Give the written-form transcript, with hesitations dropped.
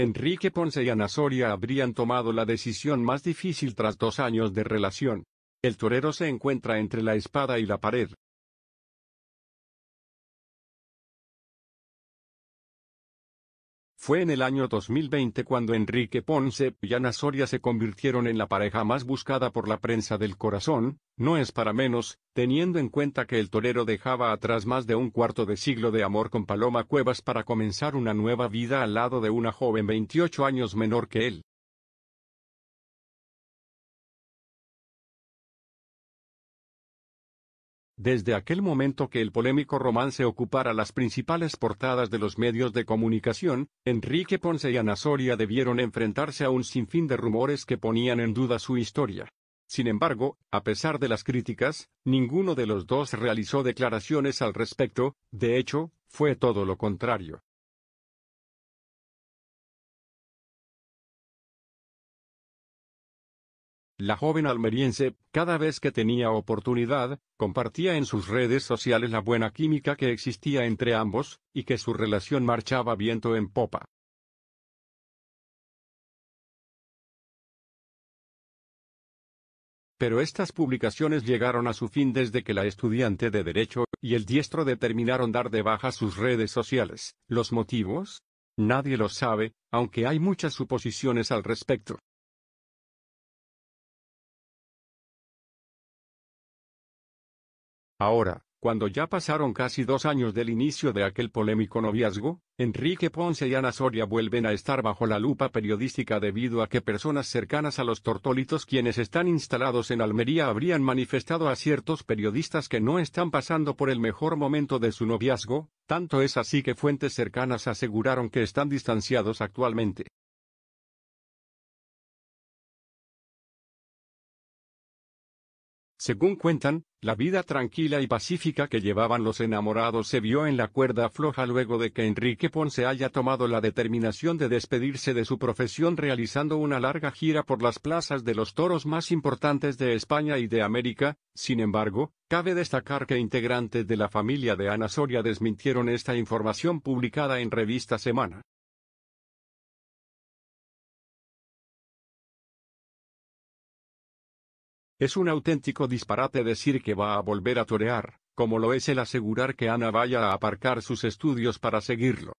Enrique Ponce y Ana Soria habrían tomado la decisión más difícil tras 2 años de relación. El torero se encuentra entre la espada y la pared. Fue en el año 2020 cuando Enrique Ponce y Ana Soria se convirtieron en la pareja más buscada por la prensa del corazón, no es para menos, teniendo en cuenta que el torero dejaba atrás más de 1/4 de siglo de amor con Paloma Cuevas para comenzar una nueva vida al lado de una joven 28 años menor que él. Desde aquel momento que el polémico romance ocupara las principales portadas de los medios de comunicación, Enrique Ponce y Ana Soria debieron enfrentarse a un sinfín de rumores que ponían en duda su historia. Sin embargo, a pesar de las críticas, ninguno de los dos realizó declaraciones al respecto, de hecho, fue todo lo contrario. La joven almeriense, cada vez que tenía oportunidad, compartía en sus redes sociales la buena química que existía entre ambos, y que su relación marchaba viento en popa. Pero estas publicaciones llegaron a su fin desde que la estudiante de Derecho y el diestro determinaron dar de baja sus redes sociales. ¿Los motivos? Nadie los sabe, aunque hay muchas suposiciones al respecto. Ahora, cuando ya pasaron casi 2 años del inicio de aquel polémico noviazgo, Enrique Ponce y Ana Soria vuelven a estar bajo la lupa periodística debido a que personas cercanas a los Tortolitos, quienes están instalados en Almería, habrían manifestado a ciertos periodistas que no están pasando por el mejor momento de su noviazgo, tanto es así que fuentes cercanas aseguraron que están distanciados actualmente. Según cuentan, la vida tranquila y pacífica que llevaban los enamorados se vio en la cuerda floja luego de que Enrique Ponce haya tomado la determinación de despedirse de su profesión realizando una larga gira por las plazas de los toros más importantes de España y de América. Sin embargo, cabe destacar que integrantes de la familia de Ana Soria desmintieron esta información publicada en revista Semana. Es un auténtico disparate decir que va a volver a torear, como lo es el asegurar que Ana vaya a aparcar sus estudios para seguirlo.